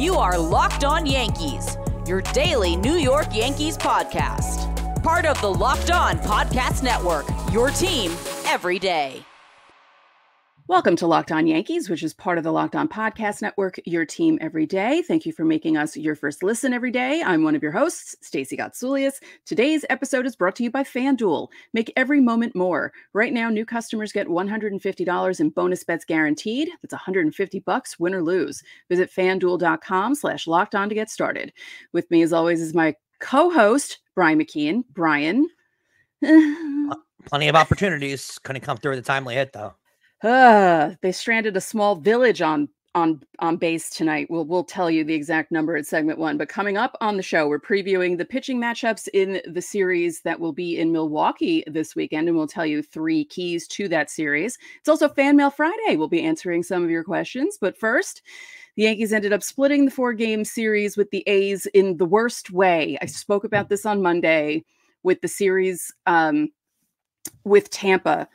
You are Locked On Yankees, your daily New York Yankees podcast. Part of the Locked On Podcast Network, your team every day. Welcome to Locked On Yankees, which is part of the Locked On Podcast Network, your team every day. Thank you for making us your first listen every day. I'm one of your hosts, Stacey Gatsoulias. Today's episode is brought to you by FanDuel. Make every moment more. Right now, new customers get $150 in bonus bets guaranteed. That's $150, win or lose. Visit FanDuel.com/LockedOn to get started. With me, as always, is my co-host, Brian McKeon. Brian. Plenty of opportunities. Couldn't come through the timely hit, though. They stranded a small village on base tonight. We'll tell you the exact number at segment one. But coming up on the show, we're previewing the pitching matchups in the series that will be in Milwaukee this weekend, and we'll tell you three keys to that series. It's also Fan Mail Friday. We'll be answering some of your questions. But first, the Yankees ended up splitting the 4-game series with the A's in the worst way. I spoke about this on Monday with the series with Tampa.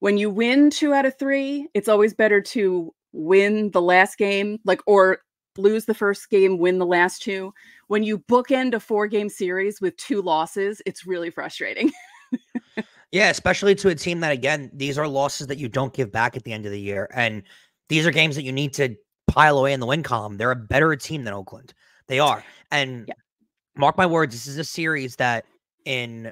When you win 2 out of 3, it's always better to win the last game, or lose the first game, win the last 2. When you bookend a 4-game series with 2 losses, it's really frustrating. Yeah, especially to a team that, again, these are losses that you don't give back at the end of the year. And these are games that you need to pile away in the win column. They're a better team than Oakland. They are. And yeah, mark my words, this is a series that in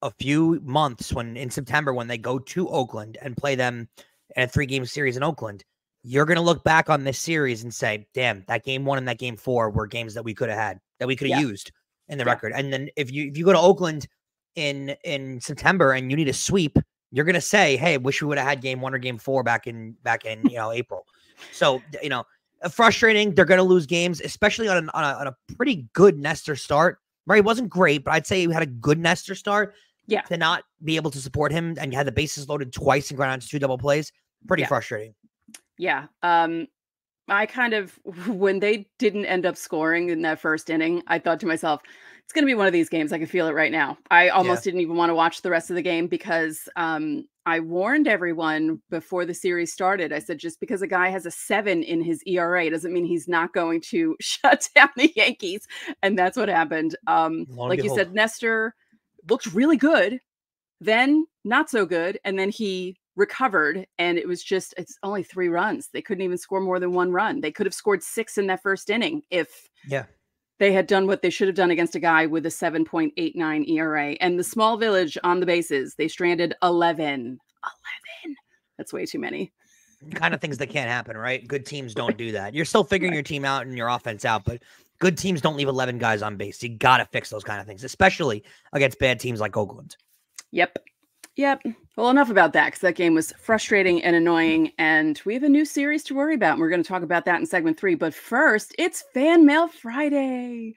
a few months, in September, when they go to Oakland and play them in a 3-game series in Oakland, you're going to look back on this series and say, damn, that game 1 and that game 4 were games that we could have had, that we could have used in the record. And then if you go to Oakland in September and you need a sweep, you're going to say, hey, wish we would have had game 1 or game 4 back in, April. So, frustrating. They're going to lose games, especially on a pretty good Nestor start. Murray wasn't great, but I'd say he had a good Nestor start. Yeah, to not be able to support him and had the bases loaded twice and ground out to 2 double plays. Pretty frustrating. Yeah. I kind of, when they didn't end up scoring in that first inning, I thought to myself, it's going to be one of these games. I can feel it right now. I almost didn't even want to watch the rest of the game because I warned everyone before the series started. I said, just because a guy has a 7 in his ERA doesn't mean he's not going to shut down the Yankees. And that's what happened. Like you said, Nestor looked really good, then not so good, and then he recovered, and it's only 3 runs. They couldn't even score more than 1 run. They could have scored 6 in that first inning if they had done what they should have done against a guy with a 7.89 ERA. And the small village on the bases, they stranded 11. 11. That's way too many. Kind of things that can't happen, right? Good teams don't do that. You're still figuring your team out and your offense out, but good teams don't leave 11 guys on base. You got to fix those kind of things, especially against bad teams like Oakland. Yep. Well, enough about that, because that game was frustrating and annoying, and we have a new series to worry about, and we're going to talk about that in segment 3. But first, it's Fan Mail Friday.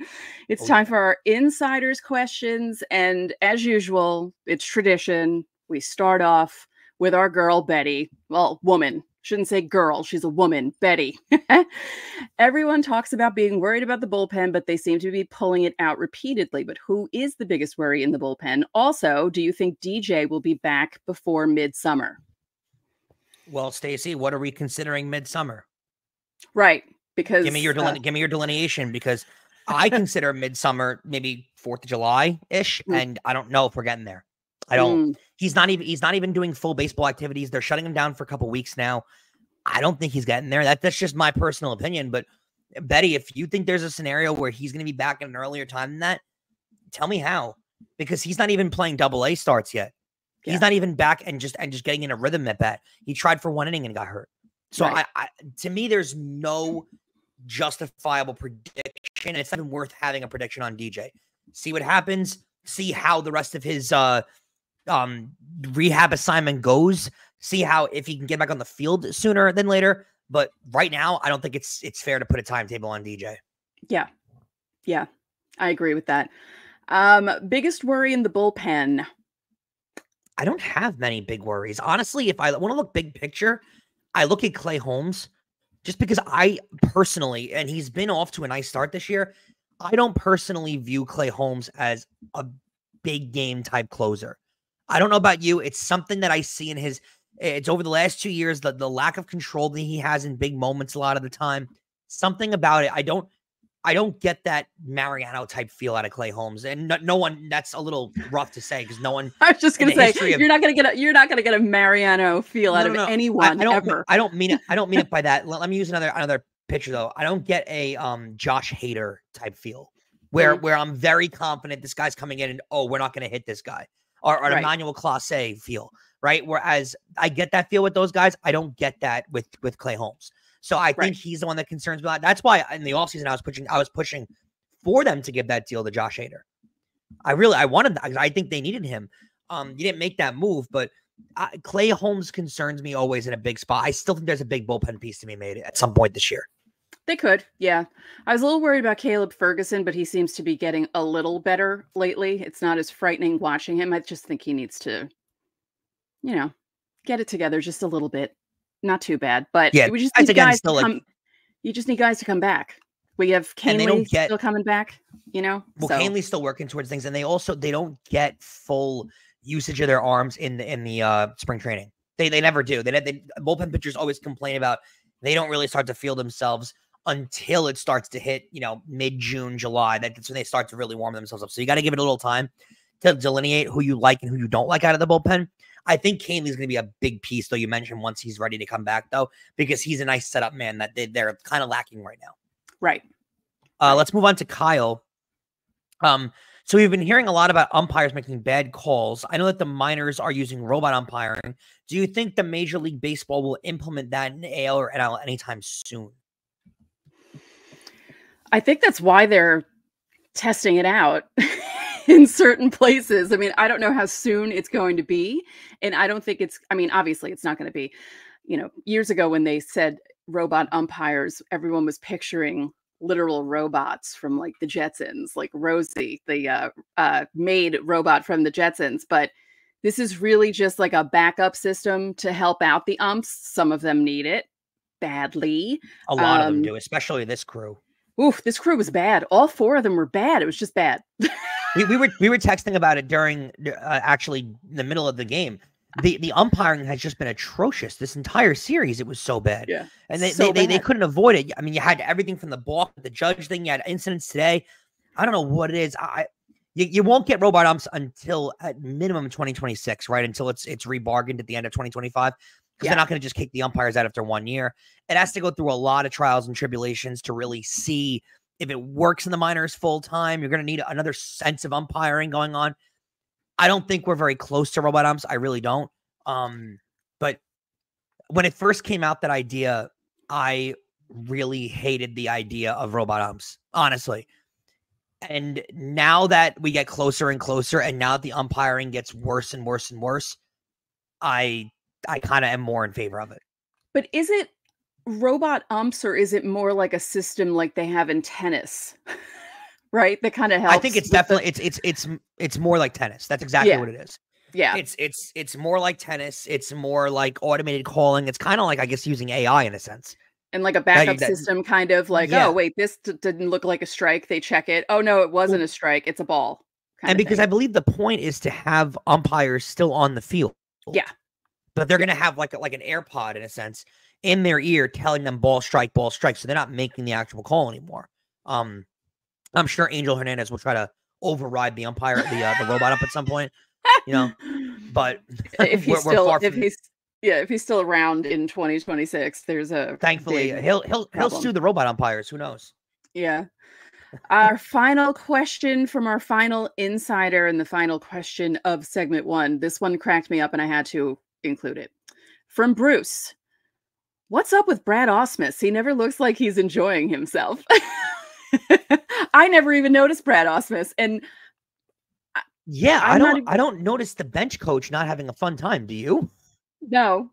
It's time for our insiders' questions, and as usual, it's tradition. We start off with our girl, Betty. Well, woman. Shouldn't say girl. She's a woman, Betty. Everyone talks about being worried about the bullpen, but they seem to be pulling it out repeatedly. But who is the biggest worry in the bullpen? Also, do you think DJ will be back before midsummer? Well, Stacey, what are we considering midsummer? Right. Because give me your delineation, because I consider midsummer maybe 4th of July ish. And I don't know if we're getting there. I don't, he's not even doing full baseball activities. They're shutting him down for a couple weeks now. I don't think he's getting there. That's just my personal opinion. But Betty, if you think there's a scenario where he's going to be back in an earlier time than that, tell me how, because he's not even playing AA starts yet. Yeah. He's not even back and just getting in a rhythm at bat. He tried for 1 inning and got hurt. So to me, there's no justifiable prediction. It's not even worth having a prediction on DJ. See what happens. See how the rest of his, rehab assignment goes, see how, if he can get back on the field sooner than later. But right now, I don't think it's fair to put a timetable on DJ. Yeah. I agree with that. Biggest worry in the bullpen. I don't have many big worries. Honestly, if I want to look big picture, I look at Clay Holmes just because I personally, and he's been off to a nice start this year. I don't personally view Clay Holmes as a big game type closer. I don't know about you. It's something that I see in it's over the last 2 years, the lack of control that he has in big moments a lot of the time. Something about it. I don't I don't get that Mariano type feel out of Clay Holmes, and no one. That's a little rough to say because no one. I was just going to say you're not going to get a Mariano feel out of anyone ever. I don't mean it. I don't mean it by that. Let me use another pitcher though. I don't get a Josh Hader type feel where I'm very confident this guy's coming in and we're not going to hit this guy or Emmanuel Clase feel, right? Whereas I get that feel with those guys, I don't get that with Clay Holmes. So I think he's the one that concerns me a lot. That's why in the offseason I was pushing for them to give that deal to Josh Hader. I wanted that because I think they needed him. You didn't make that move, but Clay Holmes concerns me always in a big spot. I still think there's a big bullpen piece to be made at some point this year. They could, yeah. I was a little worried about Caleb Ferguson, but he seems to be getting a little better lately. It's not as frightening watching him. I just think he needs to, get it together just a little bit. Not too bad, but yeah, we just need guys still to come. You just need guys to come back. We have Kahnle still coming back, Kahnle's still working towards things, and they don't get full usage of their arms in the spring training. They never do. They bullpen pitchers always complain about they don't really start to feel themselves until it starts to hit mid-June, July. That's when they start to really warm themselves up. So you got to give it a little time to delineate who you like and who you don't like out of the bullpen. I think Kahnle's going to be a big piece, though. You mentioned once he's ready to come back, though, because he's a nice setup man that they're kind of lacking right now. Right. Let's move on to Kyle. So we've been hearing a lot about umpires making bad calls. I know that the minors are using robot umpiring. Do you think the Major League Baseball will implement that in AL or NL anytime soon? I think that's why they're testing it out. In certain places. I mean, I don't know how soon it's going to be. And I don't think obviously it's not going to be, years ago when they said robot umpires, everyone was picturing literal robots from like the Jetsons, like Rosie, the maid robot from the Jetsons. But this is really just like a backup system to help out the umps. Some of them need it badly. A lot of them do, especially this crew. Oof, this crew was bad. All four of them were bad. It was just bad. We were texting about it during actually the middle of the game. The umpiring has just been atrocious this entire series. It was so bad. Yeah, and they couldn't avoid it. I mean, you had everything from the balk, the judge thing. You had incidents today. I don't know what it is. You won't get robot umps until at minimum 2026, right? Until it's rebargained at the end of 2025. They're not going to just kick the umpires out after 1 year. It has to go through a lot of trials and tribulations to really see if it works in the minors full time. You're going to need another sense of umpiring going on. I don't think we're very close to robot umps. I really don't. But when it first came out, that idea, I really hated the idea of robot umps, honestly. And now that we get closer and closer, and now that the umpiring gets worse and worse and worse, I kind of am more in favor of it. But is it robot umps or is it more like a system like they have in tennis? Right? That kind of helps. I think it's definitely it's more like tennis. That's exactly what it is. Yeah. It's more like tennis. It's more like automated calling. It's kind of like, I guess, using AI in a sense. And like a backup system, kind of like, oh wait, this didn't look like a strike. They check it. Oh no, it wasn't a strike. It's a ball. And because I believe the point is to have umpires still on the field. Yeah. But they're going to have like an AirPod, in a sense, in their ear telling them ball, strike. So they're not making the actual call anymore. I'm sure Angel Hernandez will try to override the umpire, the robot up at some point, but if he's if he's still around in 2026, there's a, thankfully he'll sue the robot umpires. Who knows? Yeah. Our final question from our final insider and the final question of segment one. This one cracked me up and I had to include it. From Bruce. What's up with Brad Ausmus? He never looks like he's enjoying himself. I never even noticed Brad Ausmus. And I don't notice the bench coach not having a fun time. Do you? No.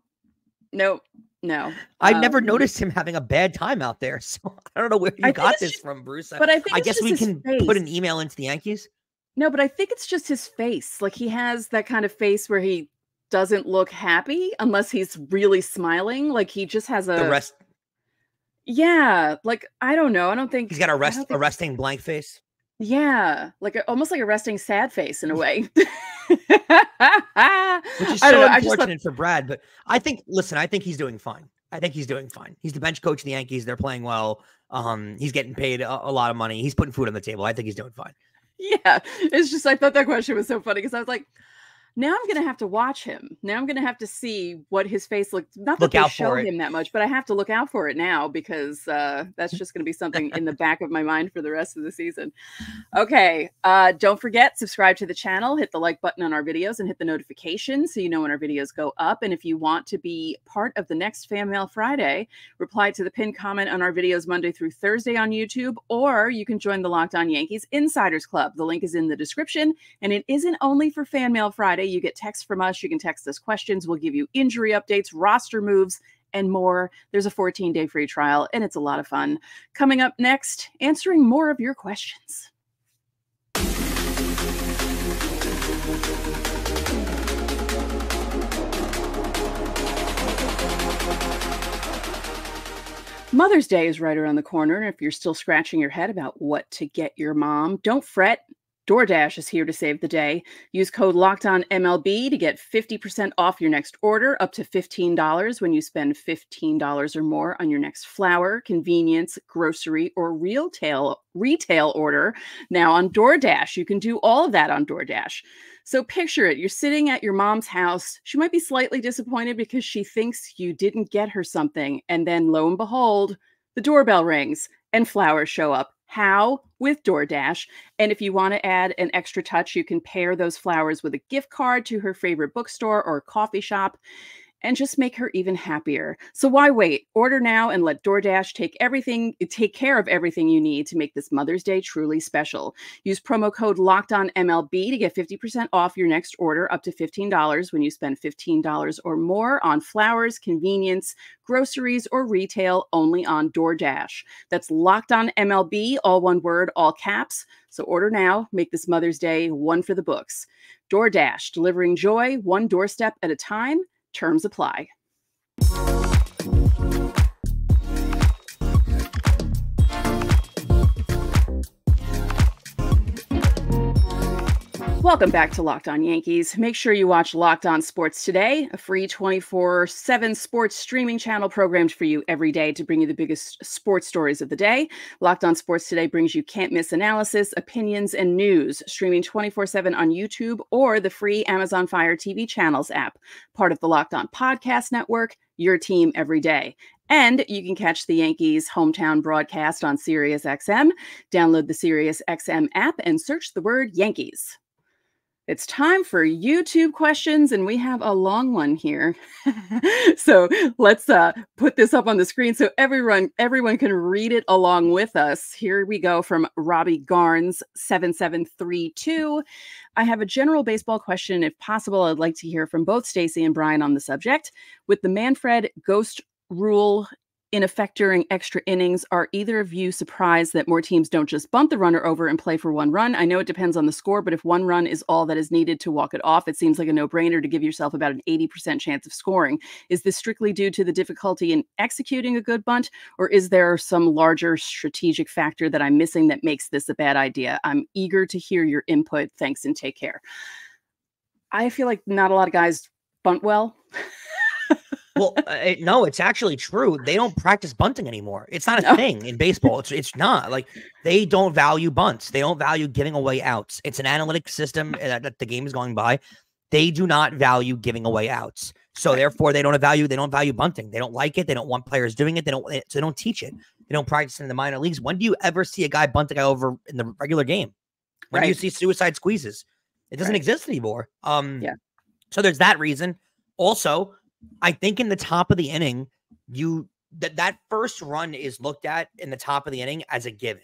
I've never noticed him having a bad time out there. So I don't know where you got this from, Bruce. But I guess we can put an email into the Yankees. No, but I think it's just his face. Like, he has that kind of face where he doesn't look happy unless he's really smiling. Like, he just has the rest. Yeah. Like, I don't know. I don't think he's got a resting blank face. Yeah. Like almost like a resting sad face in a way. Which is so unfortunate for Brad, but I think he's doing fine. He's the bench coach of the Yankees. They're playing well. He's getting paid a lot of money. He's putting food on the table. I think he's doing fine. Yeah, it's just I thought that question was so funny because I was like, now I'm going to have to watch him. Now I'm going to have to see what his face looked. Not that they show him that much, but I have to look out for it now because that's just going to be something in the back of my mind for the rest of the season. Okay. Don't forget, subscribe to the channel, hit the like button on our videos and hit the notification so you know when our videos go up. And if you want to be part of the next Fan Mail Friday, reply to the pinned comment on our videos Monday through Thursday on YouTube, or you can join the Locked On Yankees Insiders Club. The link is in the description, and it isn't only for Fan Mail Friday. You get texts from us. You can text us questions. We'll give you injury updates, roster moves, and more. There's a 14-day free trial, and it's a lot of fun. Coming up next, answering more of your questions. Mother's Day is right around the corner, and if you're still scratching your head about what to get your mom, don't fret. DoorDash is here to save the day. Use code LOCKEDONMLB to get 50% off your next order, up to $15 when you spend $15 or more on your next flour, convenience, grocery, or retail order. Now on DoorDash, you can do all of that on DoorDash. So picture it. You're sitting at your mom's house. She might be slightly disappointed because she thinks you didn't get her something. And then lo and behold, the doorbell rings and flowers show up. How? With DoorDash. And if you want to add an extra touch, you can pair those flowers with a gift card to her favorite bookstore or coffee shop and just make her even happier. So why wait? Order now and let DoorDash take care of everything you need to make this Mother's Day truly special. Use promo code LOCKEDONMLB to get 50% off your next order, up to $15 when you spend $15 or more on flowers, convenience, groceries, or retail, only on DoorDash. That's LOCKEDONMLB, all one word, all caps. So order now, make this Mother's Day one for the books. DoorDash, delivering joy one doorstep at a time. Terms apply. Welcome back to Locked On Yankees. Make sure you watch Locked On Sports Today, a free 24/7 sports streaming channel programmed for you every day to bring you the biggest sports stories of the day. Locked On Sports Today brings you can't-miss analysis, opinions, and news, streaming 24/7 on YouTube or the free Amazon Fire TV Channels app, part of the Locked On Podcast Network, your team every day. And you can catch the Yankees' hometown broadcast on SiriusXM. Download the SiriusXM app and search the word Yankees. It's time for YouTube questions, and we have a long one here. So let's put this up on the screen so everyone can read it along with us. Here we go from Robbie Garnes, 7732. I have a general baseball question. If possible, I'd like to hear from both Stacey and Brian on the subject. With the Manfred ghost rule in effect during extra innings, are either of you surprised that more teams don't just bump the runner over and play for one run? I know it depends on the score, but if one run is all that is needed to walk it off, it seems like a no-brainer to give yourself about an 80% chance of scoring. Is this strictly due to the difficulty in executing a good bunt, or is there some larger strategic factor that I'm missing that makes this a bad idea? I'm eager to hear your input. Thanks and take care. I feel like not a lot of guys bunt well. Well, no, it's actually true. They don't practice bunting anymore. It's not a thing in baseball. It's not like they don't value bunts. They don't value giving away outs. It's an analytic system that the game is going by. They do not value giving away outs. So therefore they don't value bunting. They don't like it. They don't want players doing it. They don't teach it. They don't practice it in the minor leagues. When do you ever see a guy bunt a guy over in the regular game? When do you see suicide squeezes? It doesn't exist anymore. So there's that reason. Also, I think in the top of the inning, that first run is looked at in the top of the inning as a given.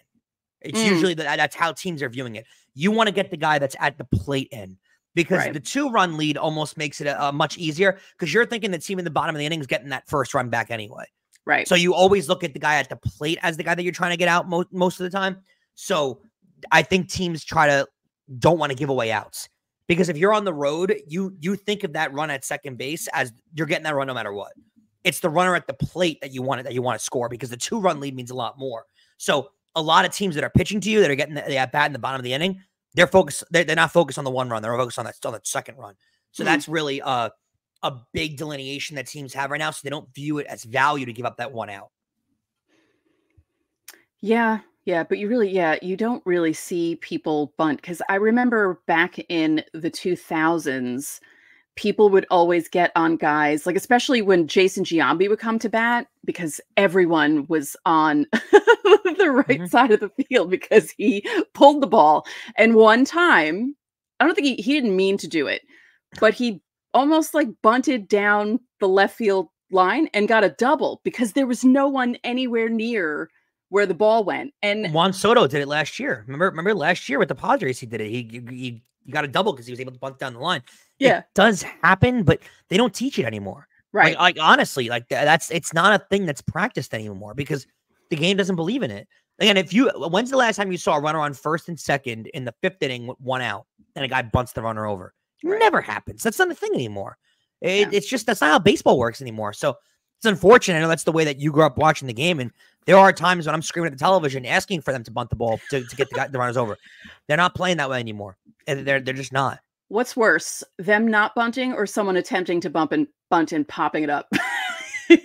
It's usually that's how teams are viewing it. You want to get the guy that's at the plate in, because the 2-run lead almost makes it a much easier, because you're thinking the team in the bottom of the inning is getting that first run back anyway. Right. So you always look at the guy at the plate as the guy that you're trying to get out most of the time. So I think teams don't want to give away outs. Because if you're on the road, you think of that run at second base as you're getting that run no matter what. It's the runner at the plate that you want to score, because the 2-run lead means a lot more. So a lot of teams that are pitching to you, that are getting the at bat in the bottom of the inning, they're not focused on the 1 run. They're focused on that second run. So that's really a big delineation that teams have right now. So they don't view it as value to give up that one out. Yeah, but you don't really see people bunt, because I remember back in the 2000s, people would always get on guys, like especially when Jason Giambi would come to bat, because everyone was on the right side of the field because he pulled the ball. And one time, I don't think he didn't mean to do it, but he almost like bunted down the left field line and got a double because there was no one anywhere near where the ball went. And Juan Soto did it last year. Remember last year with the Padres, he did it. He got a double because he was able to bunt down the line. Yeah. It does happen, but they don't teach it anymore. Right. Like honestly, like it's not a thing that's practiced anymore because the game doesn't believe in it. Again, when's the last time you saw a runner on first and second in the fifth inning with one out and a guy bunts the runner over? Right. Never happens. That's not a thing anymore. It's just, that's not how baseball works anymore. So it's unfortunate. I know that's the way that you grew up watching the game. And there are times when I'm screaming at the television asking for them to bunt the ball to get the runners over. They're not playing that way anymore. And they're just not. What's worse, them not bunting or someone attempting to bunt and popping it up?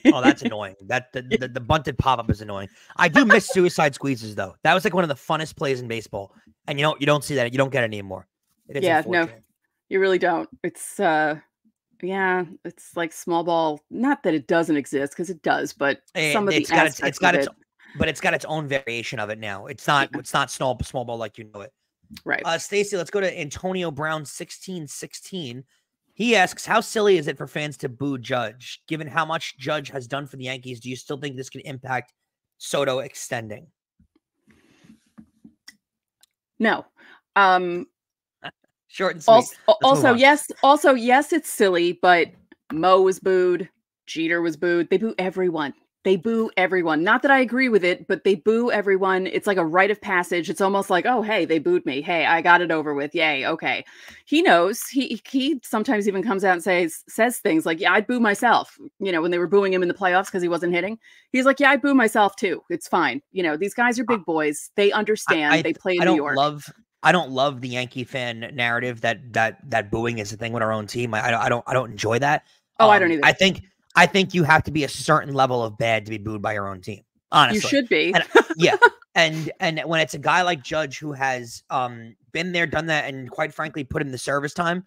Oh, that's annoying. That the bunted pop-up is annoying. I do miss suicide squeezes, though. That was like one of the funnest plays in baseball. And you don't see that. You don't get it anymore. It is unfortunate. No, you really don't. It's it's like small ball. Not that it doesn't exist, because it does, but it's got its own variation of it now. It's not It's not small ball like you know it. Right. Stacey, let's go to Antonio Brown 1616. He asks, how silly is it for fans to boo Judge? Given how much Judge has done for the Yankees, do you still think this could impact Soto extending? No. Short and sweet. Also, yes, it's silly, but Mo was booed. Jeter was booed. They boo everyone. Not that I agree with it, but they boo everyone. It's like a rite of passage. It's almost like, oh, hey, they booed me. Hey, I got it over with. Yay. Okay. He knows. He sometimes even comes out and says things like, yeah, I'd boo myself. When they were booing him in the playoffs because he wasn't hitting, he's like, yeah, I boo myself too. It's fine. These guys are big boys. They understand. They play in New York. I don't love the Yankee fan narrative that booing is a thing with our own team. I don't enjoy that. Oh, I don't either. I think you have to be a certain level of bad to be booed by your own team. Honestly, you should be. And when it's a guy like Judge who has been there, done that, and quite frankly put in the service time,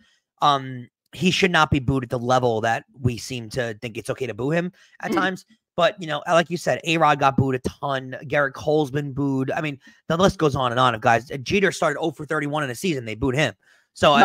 he should not be booed at the level that we seem to think it's okay to boo him at times. But like you said, A-Rod got booed a ton. Gerrit Cole's been booed. I mean, the list goes on and on of guys. Jeter started 0 for 31 in a season. They booed him. So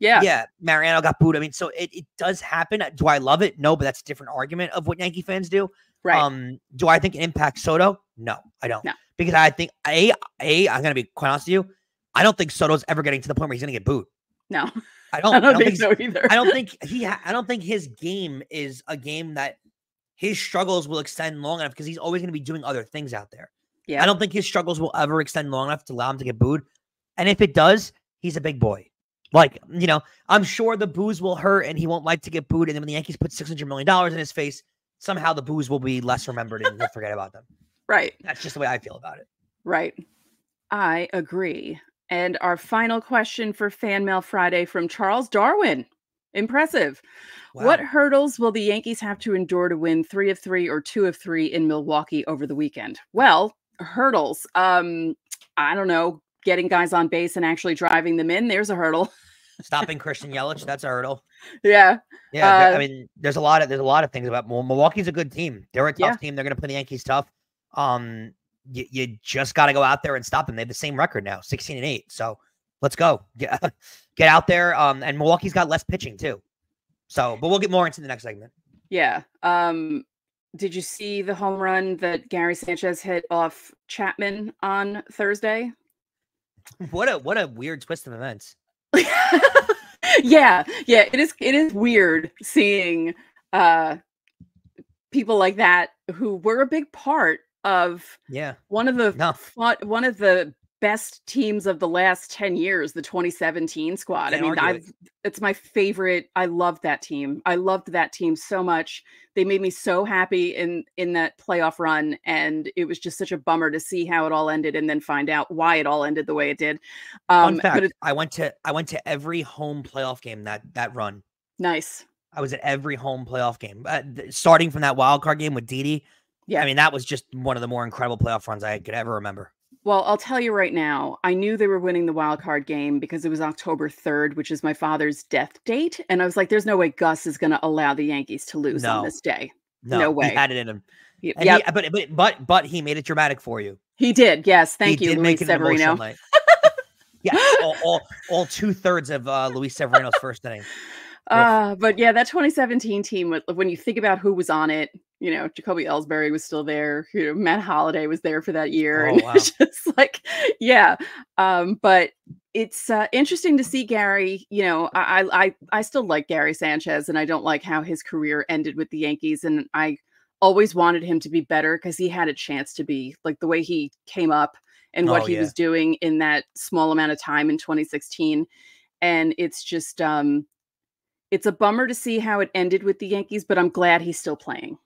Mariano got booed. I mean, so it does happen. Do I love it? No, but that's a different argument of what Yankee fans do. Right. Do I think it impacts Soto? No, I don't. No. Because I think I'm gonna be quite honest with you. I don't think Soto's ever getting to the point where he's gonna get booed. No, I don't think so either. I don't think his game is a game that his struggles will extend long enough, because he's always going to be doing other things out there. Yeah. I don't think his struggles will ever extend long enough to allow him to get booed. And if it does, he's a big boy. Like, I'm sure the boos will hurt and he won't like to get booed. And then when the Yankees put $600 million in his face, somehow the boos will be less remembered and he'll forget about them. Right. That's just the way I feel about it. Right. I agree. And our final question for Fan Mail Friday from Charles Darwin. Impressive. Wow. What hurdles will the Yankees have to endure to win 3 of 3 or 2 of 3 in Milwaukee over the weekend? Well, hurdles. I don't know. Getting guys on base and actually driving them in. There's a hurdle. Stopping Christian Yelich. That's a hurdle. Yeah. Yeah. I mean, there's a lot of things about Milwaukee's a good team. They're a tough team. They're going to play the Yankees tough. You just got to go out there and stop them. They have the same record now, 16-8. So let's go. Yeah. Get out there. And Milwaukee's got less pitching too. So, but we'll get more into the next segment. Yeah. Did you see the home run that Gary Sanchez hit off Chapman on Thursday? What a weird twist of events. Yeah. It is weird seeing people like that who were a big part of one of the best teams of the last 10 years, the 2017 squad. I mean, it's my favorite. I loved that team. I loved that team so much. They made me so happy in that playoff run. And it was just such a bummer to see how it all ended and then find out why it all ended the way it did. Fun fact, I went to every home playoff game that run. Nice. I was at every home playoff game, starting from that wild card game with Didi Yeah. I mean, that was just one of the more incredible playoff runs I could ever remember. Well, I'll tell you right now, I knew they were winning the wild card game because it was October 3rd, which is my father's death date. And I was like, there's no way Gus is going to allow the Yankees to lose on this day. No way. He had it in him. Yeah, but he made it dramatic for you. He did. Yes. Thank you, Luis Severino. Yeah. All 2/3 of Luis Severino's first inning. But yeah, that 2017 team, when you think about who was on it, you know, Jacoby Ellsbury was still there. You know, Matt Holiday was there for that year. Oh, wow. It's just like, yeah. But it's interesting to see Gary. You know, I still like Gary Sanchez, and I don't like how his career ended with the Yankees. And I always wanted him to be better because he had a chance to be, like, the way he came up and what he was doing in that small amount of time in 2016. And it's just, it's a bummer to see how it ended with the Yankees, but I'm glad he's still playing.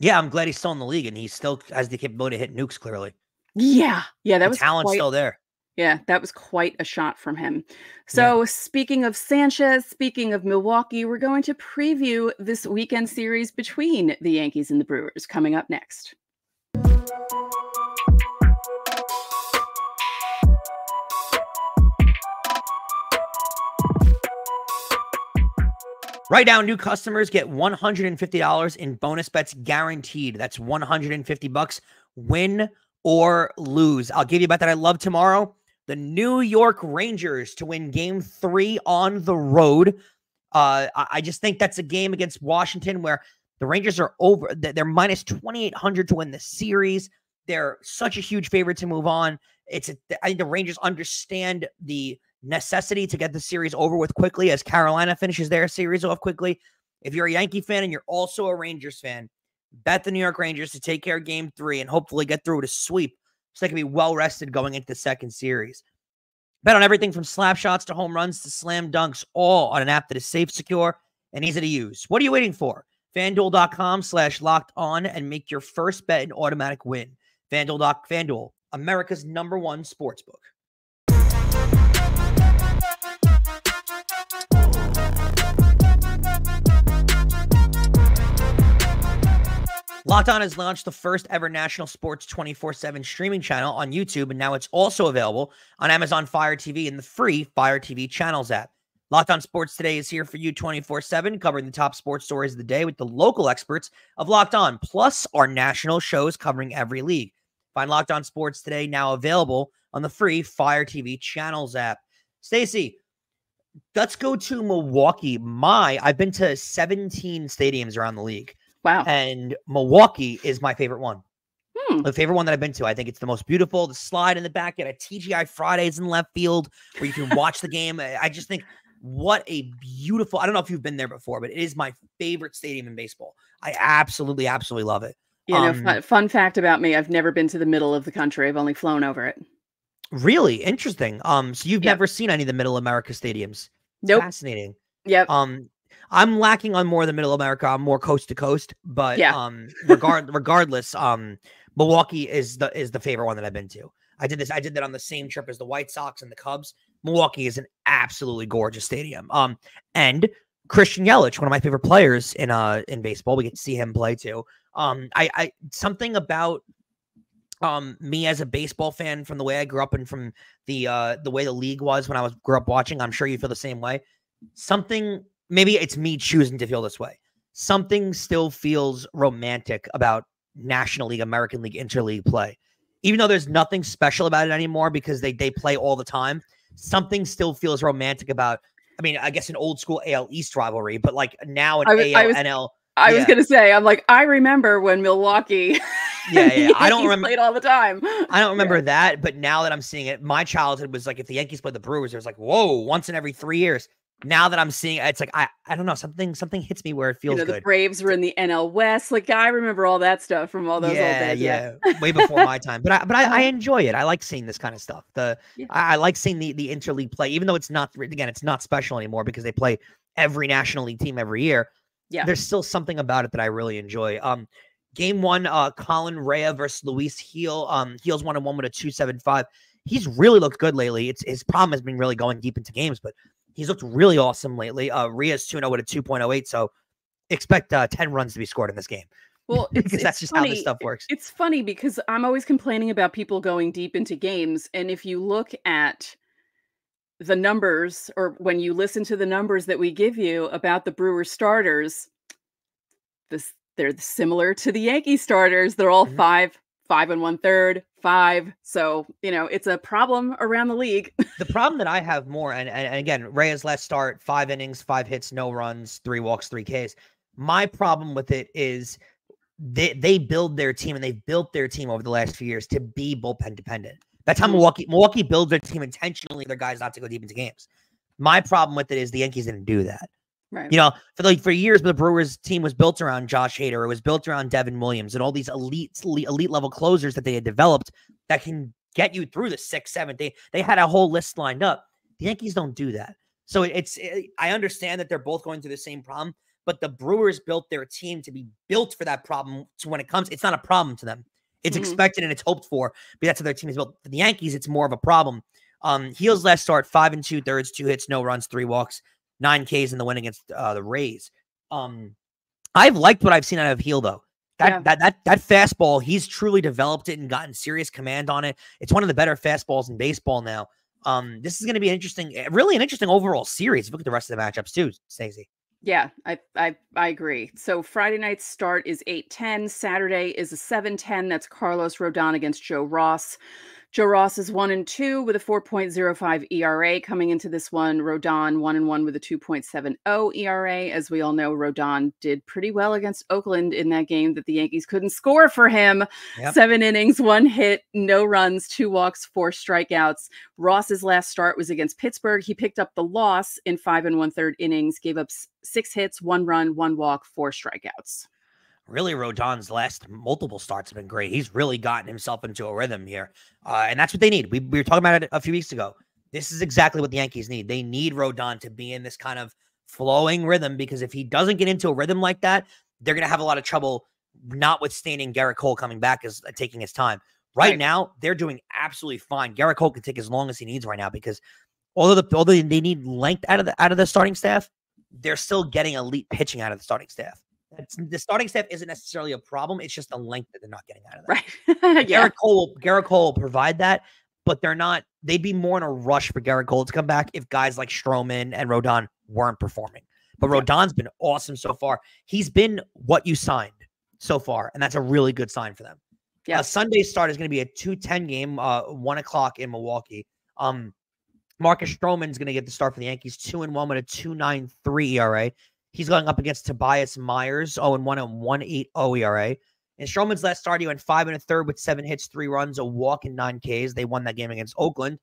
Yeah, I'm glad he's still in the league, and he still has the capability to hit nukes, clearly. Yeah. Yeah, that was talent's still there. Yeah, that was quite a shot from him. So speaking of Sanchez, speaking of Milwaukee, we're going to preview this weekend series between the Yankees and the Brewers coming up next. Right now, new customers get $150 in bonus bets guaranteed. That's $150, win or lose. I'll give you about that. I love tomorrow. The New York Rangers to win Game 3 on the road. I just think that's a game against Washington where the Rangers are over. They're minus 2,800 to win the series. They're such a huge favorite to move on. I think the Rangers understand the necessity to get the series over with quickly as Carolina finishes their series off quickly. If you're a Yankee fan and you're also a Rangers fan, bet the New York Rangers to take care of Game 3 and hopefully get through to sweep so they can be well-rested going into the second series. Bet on everything from slap shots to home runs to slam dunks, all on an app that is safe, secure, and easy to use. What are you waiting for? FanDuel.com/LockedOn and make your first bet an automatic win. FanDuel, America's #1 sportsbook. Locked On has launched the first ever national sports 24/7 streaming channel on YouTube, and now it's also available on Amazon Fire TV and the free Fire TV channels app. Locked On Sports Today is here for you 24/7, covering the top sports stories of the day with the local experts of Locked On, plus our national shows covering every league. Find Locked On Sports Today now available on the free Fire TV channels app. Stacey, let's go to Milwaukee. I've been to 17 stadiums around the league. Wow. And Milwaukee is my favorite one. The favorite one that I've been to. I think it's the most beautiful. The slide in the back at a TGI Fridays in left field where you can watch the game. I just think what a beautiful, I don't know if you've been there before, but it is my favorite stadium in baseball. I absolutely, absolutely love it. You know, fun fact about me, I've never been to the middle of the country. I've only flown over it. Really interesting. So you've never seen any of the middle America stadiums. Nope. Fascinating. Yep. I'm lacking on more than middle America. I'm more coast to coast, but regardless, Milwaukee is the favorite one that I've been to. I did that on the same trip as the White Sox and the Cubs. Milwaukee is an absolutely gorgeous stadium. And Christian Yelich, one of my favorite players in baseball. We get to see him play too. Something about me as a baseball fan from the way I grew up and from the way the league was when I grew up watching. I'm sure you feel the same way. Maybe it's me choosing to feel this way. Something still feels romantic about National League, American League, Interleague play. Even though there's nothing special about it anymore because they play all the time, something still feels romantic about, I mean, I guess an old school AL East rivalry, but like now an AL, NL. I was going to say, I'm like, I remember when Milwaukee I don't remember played all the time. I don't remember that, but now that I'm seeing it, my childhood was like if the Yankees played the Brewers, it was like, whoa, once in every 3 years. Now that I'm seeing it, it's like, I don't know, something hits me where it feels good. The Braves were in the NL West. Like I remember all that stuff from all those old days. Yeah. Way before my time. But I enjoy it. I like seeing this kind of stuff. I like seeing the interleague play, even though it's not special anymore because they play every National League team every year. Yeah. There's still something about it that I really enjoy. Game 1, Colin Rea versus Luis Severino. Heel's 1-1 with a 2.75. He's really looked good lately. His problem has been really going deep into games, but he's looked really awesome lately. Rea's 2-0 with a 2.08, so expect 10 runs to be scored in this game. Well, because that's just funny how this stuff works. It's funny because I'm always complaining about people going deep into games. And if you look at the numbers, or when you listen to the numbers that we give you about the Brewers starters, they're similar to the Yankee starters. They're all 5, 5 1/3, 5. So, you know, it's a problem around the league. The problem that I have more, and again, Rea's last start, 5 innings, 5 hits, no runs, 3 walks, 3 Ks. My problem with it is they build their team, and they've built their team over the last few years to be bullpen dependent. That's how Milwaukee builds their team intentionally, their guys not to go deep into games. My problem with it is the Yankees didn't do that. Right. You know, for years, the Brewers team was built around Josh Hader. It was built around Devin Williams and all these elite level closers that they had developed that can get you through the 6th, 7th. They had a whole list lined up. The Yankees don't do that. So I understand that they're both going through the same problem, but the Brewers built their team to be built for that problem. So when it comes, it's not a problem to them. It's expected and it's hoped for, but that's how their team is built. For the Yankees, it's more of a problem. Heel's last start, 5 2/3, 2 hits, no runs, 3 walks. 9 Ks in the win against the Rays. I've liked what I've seen out of Heel, though. That fastball, he's truly developed it and gotten serious command on it. It's one of the better fastballs in baseball now. This is going to be an interesting overall series. Look at the rest of the matchups too, Stacey. Yeah, I agree. So Friday night's start is 8:10. Saturday is a 7:10. That's Carlos Rodon against Joe Ross. Joe Ross is 1-2 with a 4.05 ERA coming into this one. Rodon 1-1 with a 2.70 ERA. As we all know, Rodon did pretty well against Oakland in that game that the Yankees couldn't score for him. Yep. 7 innings, 1 hit, no runs, 2 walks, 4 strikeouts. Ross's last start was against Pittsburgh. He picked up the loss in 5 1/3 innings, gave up 6 hits, 1 run, 1 walk, 4 strikeouts. Really, Rodon's last multiple starts have been great. He's really gotten himself into a rhythm here. And that's what they need. We were talking about it a few weeks ago. This is exactly what the Yankees need. They need Rodon to be in this kind of flowing rhythm, because if he doesn't get into a rhythm like that, they're going to have a lot of trouble, notwithstanding Gerrit Cole coming back is taking his time. Right now, they're doing absolutely fine. Gerrit Cole can take as long as he needs right now, because although they need length out of the starting staff, they're still getting elite pitching out of the starting staff. The starting staff isn't necessarily a problem. It's just the length that they're not getting out of that. Right. Yeah. Gerrit Cole will provide that, but they'd be more in a rush for Gerrit Cole to come back if guys like Stroman and Rodon weren't performing. But Rodon's been awesome so far. He's been what you signed so far, and that's a really good sign for them. Yeah. Sunday's start is going to be a 2:10 game, 1 o'clock in Milwaukee. Marcus Stroman's going to get the start for the Yankees, 2-1 with a 2.93 ERA. He's going up against Tobias Myers, 0-1 and 1.80 ERA. And Stroman's last start, he went 5 1/3 with 7 hits, 3 runs, a walk, and 9 Ks. They won that game against Oakland.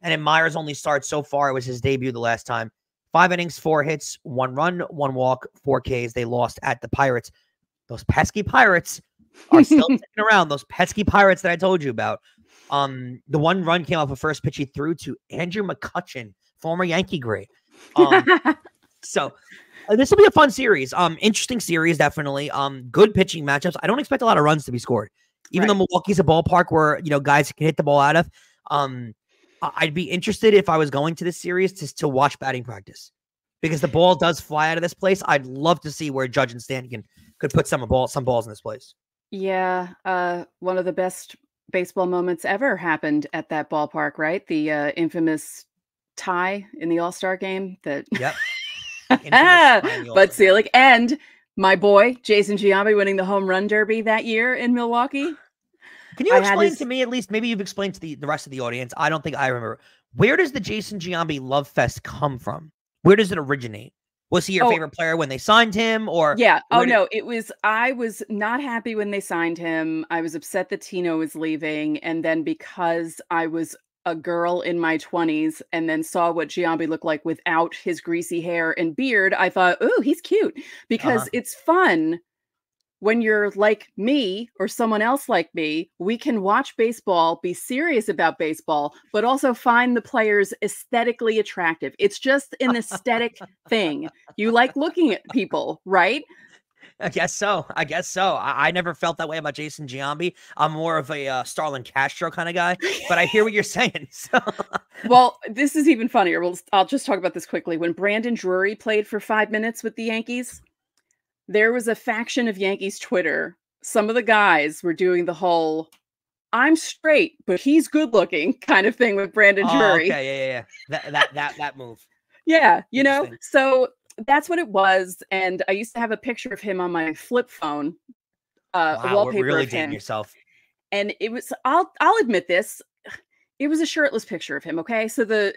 And in Myers' only start so far, it was his debut the last time. 5 innings, 4 hits, 1 run, 1 walk, 4 Ks. They lost at the Pirates. Those pesky Pirates are still sticking around. Those pesky Pirates that I told you about. The one run came off a first pitch he threw to Andrew McCutchen, former Yankee great. So this will be a fun series. Interesting series, definitely. Good pitching matchups. I don't expect a lot of runs to be scored, even though Milwaukee's a ballpark where guys can hit the ball out of. I'd be interested, if I was going to this series, to watch batting practice, because the ball does fly out of this place. I'd love to see where Judge and Stanton could put some balls in this place. Yeah, one of the best baseball moments ever happened at that ballpark, right? The infamous tie in the All-Star game. That Bud Selig and my boy Jason Giambi winning the home run derby that year in Milwaukee. Can you explain to me, at least, maybe you've explained to the rest of the audience, I don't think I remember, where does the Jason Giambi love fest come from? Where does it originate? Was he your favorite player when they signed him? Or I was not happy when they signed him. I was upset that Tino was leaving, and then because I was a girl in my 20s and then saw what Giambi looked like without his greasy hair and beard, I thought, "Ooh, he's cute," because it's fun when you're like me or someone else like me. We can watch baseball, be serious about baseball, but also find the players aesthetically attractive. It's just an aesthetic thing. You like looking at people, right? I guess so. I never felt that way about Jason Giambi. I'm more of a Starlin Castro kind of guy, but I hear what you're saying. So. Well, this is even funnier. I'll just talk about this quickly. When Brandon Drury played for 5 minutes with the Yankees, there was a faction of Yankees Twitter some of the guys were doing the whole "I'm straight, but he's good looking" kind of thing with Brandon Drury. Okay, yeah. That move. Yeah, you know, so that's what it was. And I used to have a picture of him on my flip phone. Wow, wallpaper we're really dating yourself. And it was, I'll admit this, it was a shirtless picture of him. Okay, so the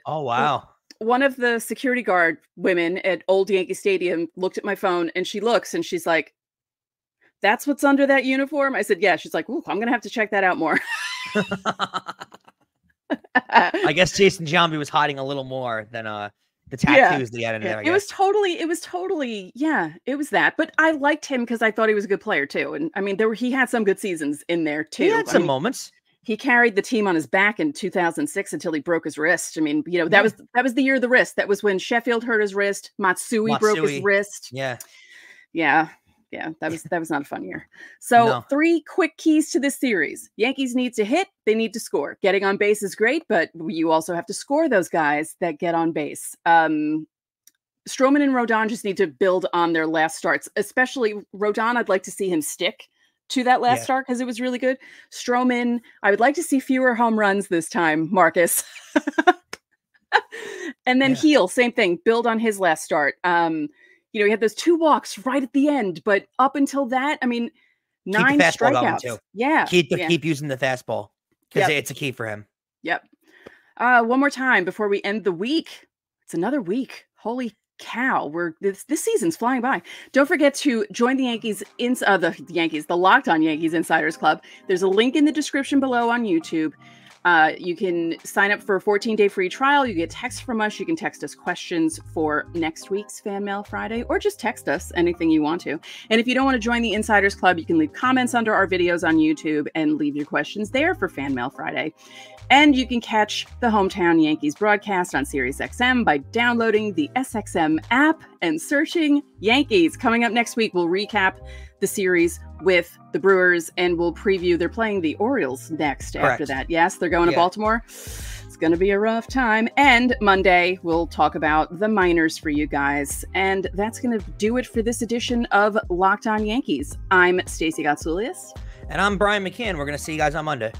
one of the security guard women at Old Yankee Stadium looked at my phone, and she looks and she's like, "That's what's under that uniform?" I said, "Yeah." She's like, "Ooh, I'm gonna have to check that out more." I guess Jason Giambi was hiding a little more than the tattoos that he had in there. It was that. But I liked him because I thought he was a good player too. And I mean, he had some good seasons in there too. He had some moments. He carried the team on his back in 2006 until he broke his wrist. I mean, you know, that was the year of the wrist. That was when Sheffield hurt his wrist. Matsui broke his wrist. Yeah. That was not a fun year. So three quick keys to this series. Yankees need to hit. They need to score. Getting on base is great, but you also have to score those guys that get on base. Stroman and Rodon just need to build on their last starts, especially Rodon. I'd like to see him stick to that last start because it was really good. Stroman, I would like to see fewer home runs this time, Marcus. And then Heel, same thing. Build on his last start. You know, he had those two walks right at the end, but up until that, I mean, 9 strikeouts. Yeah. Keep using the fastball because it's a key for him. Yep. One more time before we end the week. It's another week. Holy cow, this season's flying by. Don't forget to join the Yankees the Locked On Yankees Insiders Club. There's a link in the description below on YouTube. You can sign up for a 14-day free trial. You get text from us. You can text us questions for next week's Fan Mail Friday, or just text us anything you want to. And if you don't want to join the Insiders Club, you can leave comments under our videos on YouTube and leave your questions there for Fan Mail Friday. And you can catch the Hometown Yankees broadcast on SiriusXM by downloading the SXM app and searching Yankees. Coming up next week, we'll recap the series with the Brewers, and we'll preview. They're playing the Orioles next. Correct. After that. Yes, they're going to Baltimore. It's going to be a rough time. And Monday, we'll talk about the minors for you guys. And that's going to do it for this edition of Locked On Yankees. I'm Stacey Gatsoulias. And I'm Brian McKeon. We're going to see you guys on Monday.